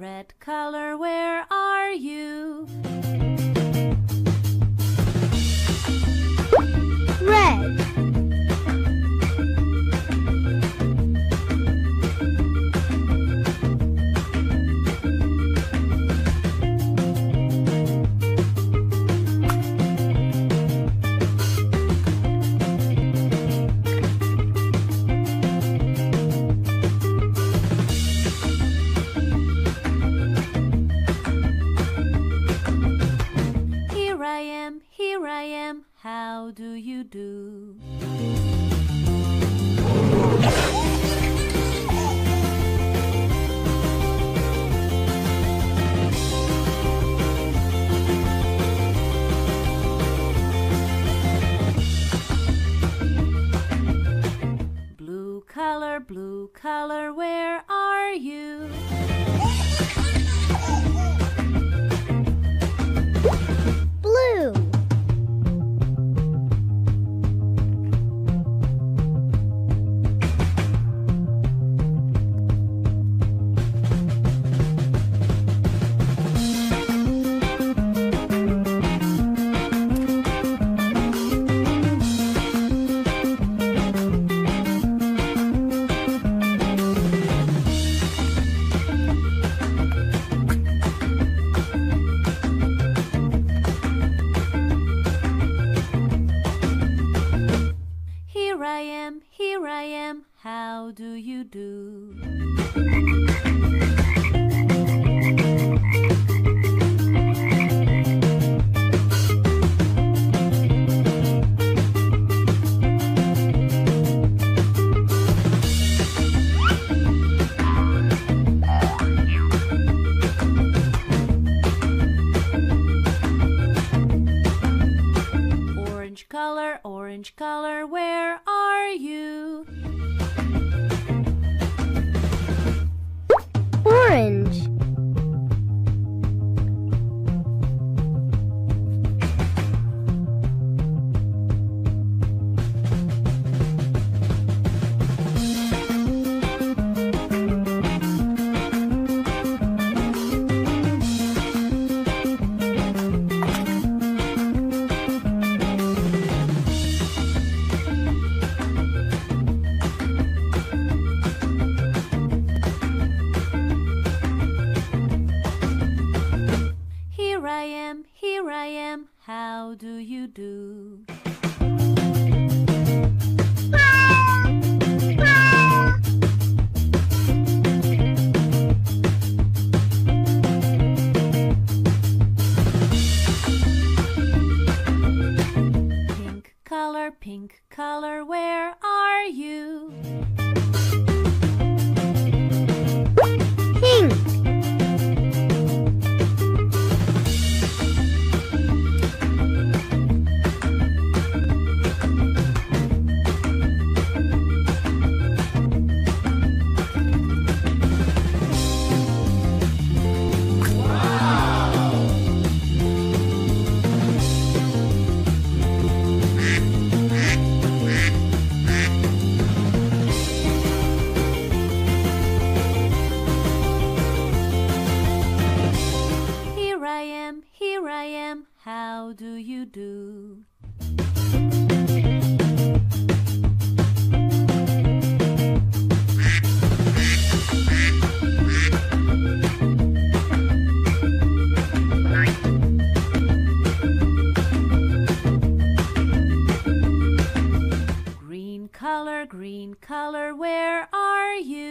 red color, where are you? Red. Here I am, how do you do? Blue color, where are you? Here I am, how do you do? Orange color, where are you? Orange. Here I am, how do you do? Pink color, where are you? Here I am, how do you do? Green color, where are you?